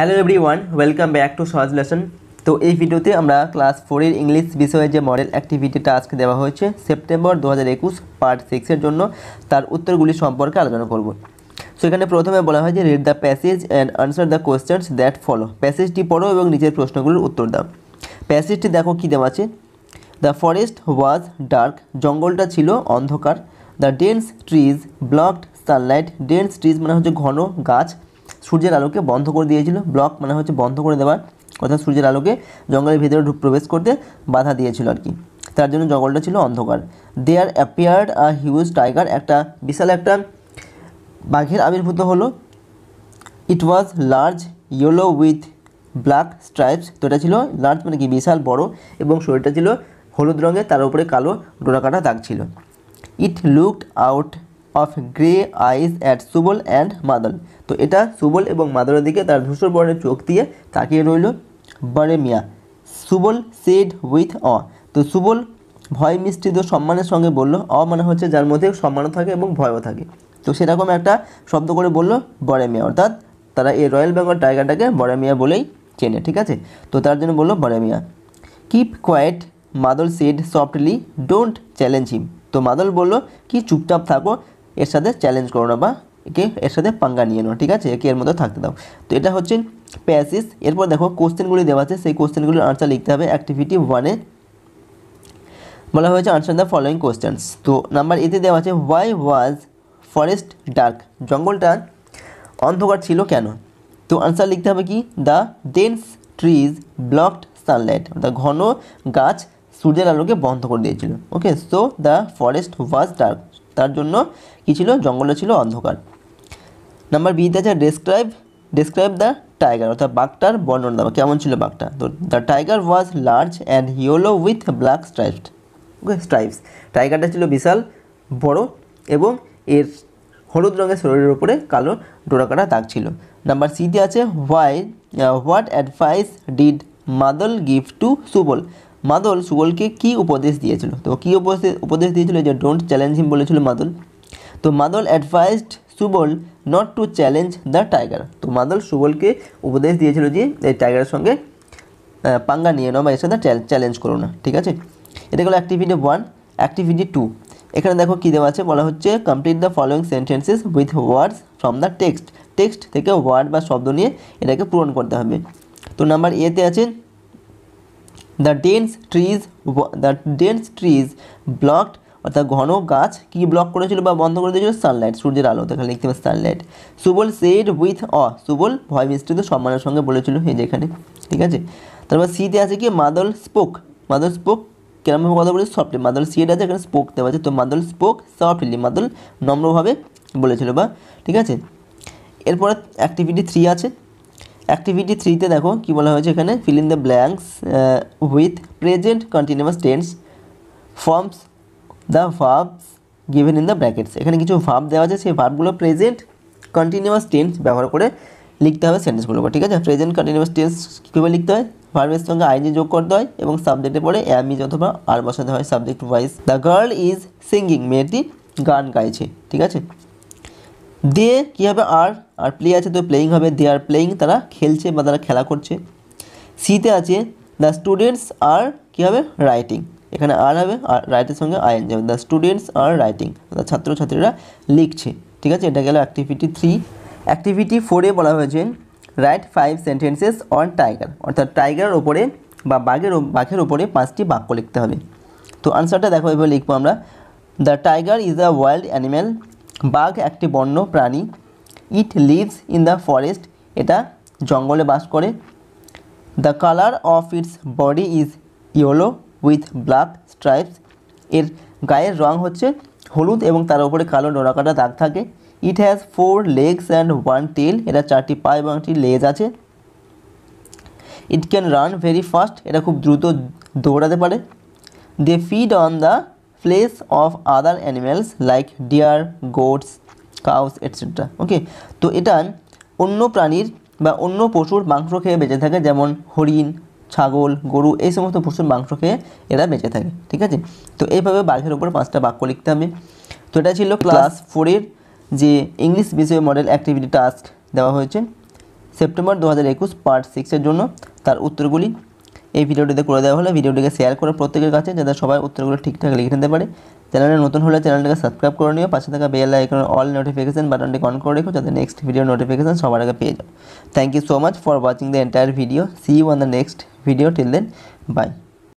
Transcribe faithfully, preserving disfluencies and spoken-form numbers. Hello everyone, welcome back to Sahaj lesson. তো এই ভিডিওতে আমরা ক্লাস ফোরের ইংলিশ বিষয়ে যে মডেল অ্যাক্টিভিটিটা আজকে দেওয়া হয়েছে সেপ্টেম্বর দু হাজার একুশ পার্ট সিক্সের জন্য তার উত্তরগুলি সম্পর্কে আলোচনা করব। সো এখানে প্রথমে বলা হয় যে read the passage and answer the questions that follow. প্যাসেজটি পড়ো এবং নিজের প্রশ্নগুলির উত্তর দাও। প্যাসেজটি দেখো কী দেওয়া আছে। দ্য ফরেস্ট ওয়াজ ডার্ক, জঙ্গলটা ছিল অন্ধকার। The dense trees blocked sunlight, dense trees মানে হচ্ছে ঘন গাছ সূর্যের আলোকে বন্ধ করে দিয়েছিল। ব্লক মানে হচ্ছে বন্ধ করে দেওয়া, অর্থাৎ সূর্যের আলোকে জঙ্গলের ভিতরে প্রবেশ করতে বাধা দিয়েছিল আর কি, তার জন্য জঙ্গলটা ছিল অন্ধকার। There appeared a huge tiger, একটা বিশাল একটা বাঘের আবির্ভূত হলো। It was large yellow with black stripes, তো এটা ছিল লার্জ মানে কি বিশাল বড়, এবং শরীরটা ছিল হলুদ রঙের, তার উপরে কালো ডোরাকাটা দাগ ছিল। It looked out of grey eyes at Subal and Madal, তো এটা সুবল এবং মাদলের দিকে তার ধূসর বর্ণের চোখ দিয়ে তাকিয়ে রইল। বারেমিয়া, সুবল সেড উইথ অ, তো সুবল ভয় মিশ্রিত সম্মানের সঙ্গে বলল। অ মানে হচ্ছে যার মধ্যে সম্মানও থাকে এবং ভয়ও থাকে, তো সেরকম একটা শব্দ করে বলল বারেমিয়া, অর্থাৎ তারা এই রয়্যাল বেঙ্গল টাইগারটাকে বারেমিয়া বলেই চেনে, ঠিক আছে। তো তার জন্য বলল Baremiya. Keep quiet Madal said softly, don't challenge him, তো মাদল বলল কি চুপচাপ থাকো, এর সাথে চ্যালেঞ্জ করো না বা একে এর সাথে পাঙ্গা নিয়ে নাও, ঠিক আছে, একে এর মতো থাকতে দাও। তো এটা হচ্ছে প্যাসেজ। এরপর দেখো কোশ্চেনগুলি দেওয়া আছে, সেই কোশ্চেনগুলির আনসার লিখতে হবে। অ্যাক্টিভিটি ওয়ানে বলা হয়েছে আনসার দ্য ফলোয়িং কোশ্চেন্স। তো নাম্বার এতে দেওয়া আছে হোয়াই ওয়াজ ফরেস্ট ডার্ক, জঙ্গলটা অন্ধকার ছিল কেন। তো আনসার লিখতে হবে কি the dense trees blocked sunlight, অর্থাৎ ঘন গাছ সূর্যের আলোকে বন্ধ করে দিয়েছিল। Okay, so the forest was dark, তার জন্য কী ছিল, জঙ্গলটা ছিল অন্ধকার। নাম্বার বিতে আছে ডেসক্রাইব ডেসক্রাইব দ্য টাইগার, অর্থাৎ বাঘটার বর্ণনা দেওয়া, কেমন ছিল বাঘটা। তো the tiger was large and yellow with black stripes, okay stripes, টাইগারটা ছিল বিশাল বড় এবং এর হলুদ রঙের শরীরের উপরে কালো ডোরাকাটা দাগ ছিল। নাম্বার সিতে আছে why what advice did Madal give to Subal, Madal সুবলকে কী উপদেশ দিয়েছিল। তো কী উপদেশ দিয়েছিল, যে ডোন্ট চ্যালেঞ্জ হিম বলেছিল মাদল। তো Madal advised Subal not to challenge the tiger, তো মাদল সুবলকে উপদেশ দিয়েছিল যে এই টাইগারের সঙ্গে পাঙ্গা নিয়ে নাও বা এর সাথে চ্যালেঞ্জ করো না, ঠিক আছে। এটা হলো অ্যাক্টিভিটি ওয়ান। অ্যাক্টিভিটি টু, এখানে দেখো কী দেওয়া আছে, বলা হচ্ছে complete the following sentences with words from the text, text থেকে ওয়ার্ড বা শব্দ নিয়ে এটাকে পূরণ করতে হবে। তো নাম্বার এতে আছে the dense trees the dense trees blocked, অর্থাৎ ঘন গাছ কী ব্লক করেছিল বা বন্ধ করে দিয়েছিল, সানলাইট সূর্যের আলো, তাহলে লিখতে হবে সানলাইট। সুবল সেড উইথ অ, সুবল ভয় মিশ্রিত সম্মানের সঙ্গে বলেছিল, এই যে এখানে, ঠিক আছে। তারপর সিতে আছে কি মাদল স্পোক, মাদল স্পোক কেমনভাবে কথা বলেছে সফটলি, মাদল সেড আছে এখানে স্পোক দেওয়া আছে, তো মাদল স্পোক সফটলি, মাদল নম্রভাবে বলেছিল বা, ঠিক আছে। এরপরে অ্যাক্টিভিটি থ্রি আছে। অ্যাক্টিভিটি থ্রিতে দেখো কী বলা হয়েছে এখানে, fill in the blanks with present continuous tense forms the verbs given in the brackets, এখানে কিছু ভার্ব দেওয়া আছে, সেই ভার্বগুলো প্রেজেন্ট কন্টিনিউয়াস টেন্স ব্যবহার করে লিখতে হবে সেন্টেন্সগুলো, ঠিক আছে। প্রেজেন্ট কন্টিনিউয়াস টেন্স কীভাবে লিখতে হয়, ভার্বের সঙ্গে আইএনজি যোগ করতে হয় এবং সাবজেক্টে পড়ে অ্যাম ইজ অথবা আর বসাতে হয় subject wise. The girl is singing, মেয়েটি গান গাইছে, ঠিক আছে। দে কী হবে আর, আর প্লে আছে তো প্লেয়িং হবে, দে আর প্লেয়িং, তারা খেলছে বা তারা খেলা করছে। সিতে আছে দ্য স্টুডেন্টস আর কী হবে রাইটিং, এখানে আর হবে, আর রাইটের সঙ্গে আইএন যাবে, দ্য স্টুডেন্টস আর রাইটিং, অর্থাৎ ছাত্রছাত্রীরা লিখছে, ঠিক আছে। এটা গেল অ্যাক্টিভিটি থ্রি। অ্যাক্টিভিটি ফোরে বলা হয়েছে write five sentences on tiger, অর্থাৎ টাইগারের ওপরে বা বাঘের বাঘের ওপরে পাঁচটি বাক্য লিখতে হবে। তো আনসারটা দেখো এভাবে লিখবো আমরা। The tiger is a wild animal, বাঘ একটি বন্য প্রাণী। It lives in the forest, এটা জঙ্গলে বাস করে। The colour of its body is yellow with black stripes, এর গায়ের রং হচ্ছে হলুদ এবং তার উপরে কালো ডোরাকাটা দাগ থাকে। It has four legs and one tail, এটা চারটি পা এবং একটি লেজ আছে। It can run very fast, এটা খুব দ্রুত দৌড়াতে পারে। They feed on the flesh of other animals like deer, goats, cows etcetera, okay. তো এটা অন্য প্রাণীর বা অন্য পশুর মাংস খেয়ে বেঁচে থাকে, যেমন হরিণ, ছাগল, গরু, এই সমস্ত পশুর মাংস খেয়ে এরা বেঁচে থাকে, ঠিক আছে। তো এইভাবে বাঘের উপরে পাঁচটা বাক্য লিখতে হবে। তো এটা ছিল ক্লাস ফোরের যে ইংলিশ বিষয়ে মডেল অ্যাক্টিভিটি টাস্ক দেওয়া হয়েছে, সেপ্টেম্বর দু হাজার একুশ পার্ট সিক্সের জন্য তার উত্তরগুলি এই ভিডিওটিতে করে দেওয়া হলো। ভিডিওটিকে শেয়ার করে প্রত্যেকের কাছে, যাতে সবাই উত্তরগুলো ঠিকঠাক লিখে নিতে পারে। চ্যানেলে নতুন হলে চ্যানেলটাকে সাবস্ক্রাইব করে নিও, পাশে থাকা বেল আইকনের অল নোটিফিকেশন বাটনটি অন করে রেখো, যাতে নেক্সট ভিডিও নোটিফিকেশন সবার আগে পেয়ে যাও। Thank you so much for watching the entire video. See you on the next video. Till then by.